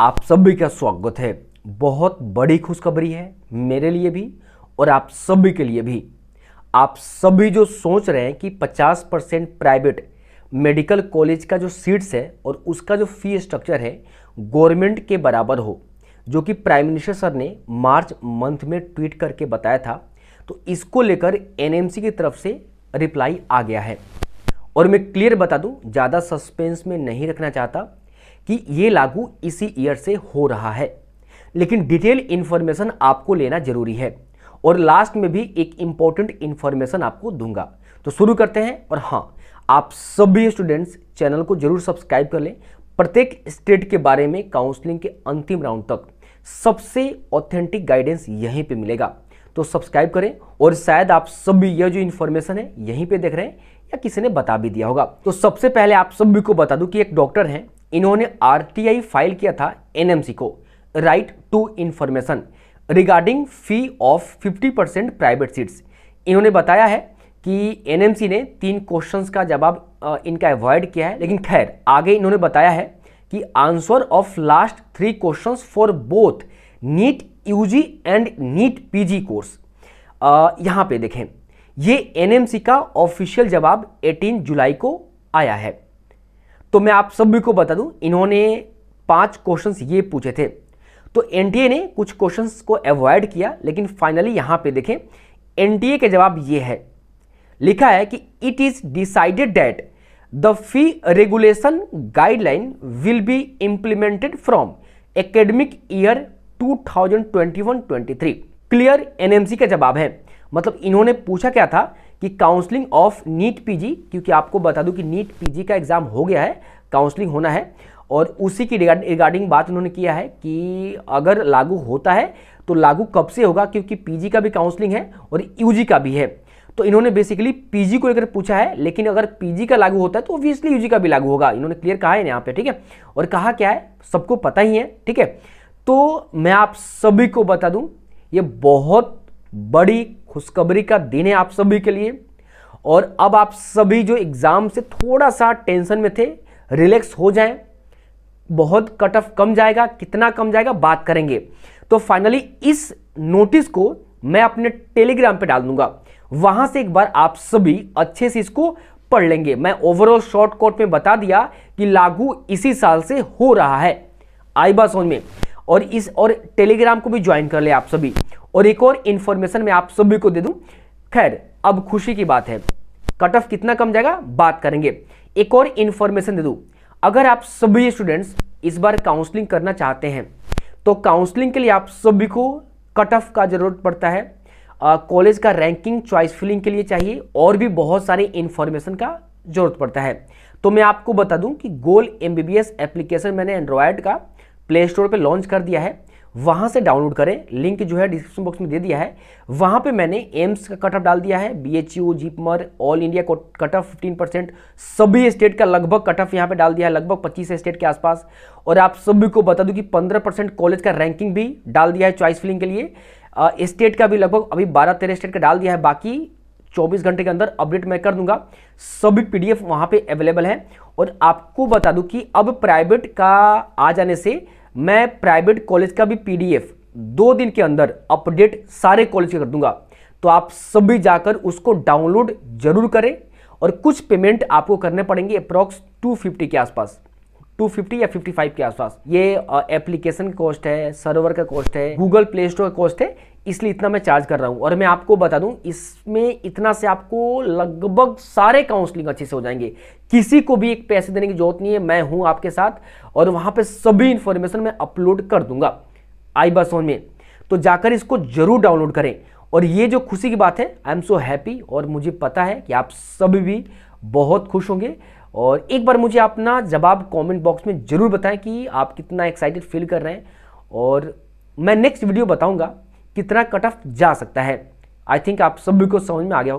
आप सभी का स्वागत है। बहुत बड़ी खुशखबरी है मेरे लिए भी और आप सभी के लिए भी। आप सभी जो सोच रहे हैं कि 50% प्राइवेट मेडिकल कॉलेज का जो सीट्स है और उसका जो फी स्ट्रक्चर है गवर्नमेंट के बराबर हो, जो कि प्राइम मिनिस्टर सर ने मार्च मंथ में ट्वीट करके बताया था, तो इसको लेकर एनएमसी की तरफ से रिप्लाई आ गया है। और मैं क्लियर बता दूँ, ज़्यादा सस्पेंस में नहीं रखना चाहता कि ये लागू इसी ईयर से हो रहा है, लेकिन डिटेल इन्फॉर्मेशन आपको लेना ज़रूरी है और लास्ट में भी एक इम्पॉर्टेंट इन्फॉर्मेशन आपको दूंगा। तो शुरू करते हैं। और हाँ, आप सभी स्टूडेंट्स चैनल को जरूर सब्सक्राइब कर लें। प्रत्येक स्टेट के बारे में काउंसलिंग के अंतिम राउंड तक सबसे ऑथेंटिक गाइडेंस यहीं पर मिलेगा, तो सब्सक्राइब करें। और शायद आप सभी यह जो इन्फॉर्मेशन है यहीं पर देख रहे हैं या किसी ने बता भी दिया होगा। तो सबसे पहले आप सभी को बता दूँ कि एक डॉक्टर हैं, इन्होंने आरटीआई फाइल किया था एनएमसी को, right to information regarding fee of 50% private seats. इन्होंने बताया है कि एनएमसी ने 3 क्वेश्चंस का जवाब इनका अवॉइड किया है, लेकिन खैर आगे इन्होंने बताया है कि answer of last 3 questions for both NEET UG and NEET PG course. यहाँ पे देखें, ये एनएमसी का ऑफिशियल जवाब 18 जुलाई को आया है। तो मैं आप सभी को बता दूं, इन्होंने 5 क्वेश्चंस ये पूछे थे, तो एनटीए ने कुछ क्वेश्चंस को अवॉइड किया, लेकिन फाइनली यहाँ पे देखें एनटीए के जवाब ये है, लिखा है कि it is decided that the fee regulation guideline will be implemented from academic year 2021-23। Clear NMC का जवाब है। मतलब इन्होंने पूछा क्या था कि काउंसलिंग ऑफ नीट पीजी, क्योंकि आपको बता दूं कि नीट पीजी का एग्ज़ाम हो गया है, काउंसलिंग होना है, और उसी की रिगार्डिंग बात उन्होंने किया है कि अगर लागू होता है तो लागू कब से होगा, क्योंकि पीजी का भी काउंसलिंग है और यूजी का भी है। तो इन्होंने बेसिकली पीजी को लेकर पूछा है, लेकिन अगर पीजी का लागू होता है तो ऑब्वियसली यूजी का भी लागू होगा, इन्होंने क्लियर कहा है यहाँ पर। ठीक है, और कहा क्या है सबको पता ही है। ठीक है, तो मैं आप सभी को बता दूँ, ये बहुत बड़ी खुशखबरी का दिन है आप सभी के लिए। और अब आप सभी जो एग्ज़ाम से थोड़ा सा टेंशन में थे, रिलैक्स हो जाएं। बहुत कट ऑफ कम जाएगा, कितना कम जाएगा बात करेंगे। तो फाइनली इस नोटिस को मैं अपने टेलीग्राम पे डाल दूंगा, वहाँ से एक बार आप सभी अच्छे से इसको पढ़ लेंगे। मैं ओवरऑल शॉर्टकट में बता दिया कि लागू इसी साल से हो रहा है। आई बात समझ में? और टेलीग्राम को भी ज्वाइन कर ले आप सभी। और एक और इन्फॉर्मेशन मैं आप सभी को दे दूं, खैर अब खुशी की बात है, कट ऑफ कितना कम जाएगा बात करेंगे। एक और इन्फॉर्मेशन दे दूं, अगर आप सभी स्टूडेंट्स इस बार काउंसलिंग करना चाहते हैं तो काउंसलिंग के लिए आप सभी को कट ऑफ का जरूरत पड़ता है, कॉलेज का रैंकिंग चॉइस फिलिंग के लिए चाहिए, और भी बहुत सारे इन्फॉर्मेशन का जरूरत पड़ता है। तो मैं आपको बता दूँ कि गोल MBBS एप्लीकेशन मैंने एंड्रॉयड का प्ले स्टोर पर लॉन्च कर दिया है, वहाँ से डाउनलोड करें। लिंक जो है डिस्क्रिप्शन बॉक्स में दे दिया है। वहाँ पे मैंने एम्स का कट ऑफ डाल दिया है, BHU, JIPMER, ऑल इंडिया को कट ऑफ 15%, सभी स्टेट का लगभग कट ऑफ यहाँ पे डाल दिया है, लगभग 25 स्टेट के आसपास। और आप सभी को बता दूं कि 15% कॉलेज का रैंकिंग भी डाल दिया है चॉइस फिलिंग के लिए, स्टेट का भी लगभग अभी 12-13 स्टेट का डाल दिया है। बाकी 24 घंटे के अंदर अपडेट मैं कर दूंगा, सभी PDF वहाँ पर अवेलेबल है। और आपको बता दूँ कि अब प्राइवेट का आ जाने से मैं प्राइवेट कॉलेज का भी PDF 2 दिन के अंदर अपडेट सारे कॉलेज के कर दूंगा, तो आप सभी जाकर उसको डाउनलोड जरूर करें। और कुछ पेमेंट आपको करने पड़ेंगे, अप्रॉक्स 250 के आसपास, 250 या 55 के आसपास। ये एप्लीकेशन कॉस्ट है, सर्वर का कॉस्ट है, गूगल प्ले स्टोर का कॉस्ट है, इसलिए इतना मैं चार्ज कर रहा हूँ। और मैं आपको बता दूँ, इसमें इतना से आपको लगभग सारे काउंसलिंग अच्छे से हो जाएंगे, किसी को भी एक पैसे देने की जरूरत नहीं है। मैं हूँ आपके साथ, और वहाँ पे सभी इन्फॉर्मेशन मैं अपलोड कर दूंगा। आई बात समझ में? तो जाकर इसको जरूर डाउनलोड करें। और ये जो खुशी की बात है, आई एम सो हैप्पी, और मुझे पता है कि आप सभी भी बहुत खुश होंगे। और एक बार मुझे अपना जवाब कॉमेंट बॉक्स में ज़रूर बताएं कि आप कितना एक्साइटेड फील कर रहे हैं, और मैं नेक्स्ट वीडियो बताऊँगा कितना कट ऑफ जा सकता है। आई थिंक आप सभी को समझ में आ गया हो।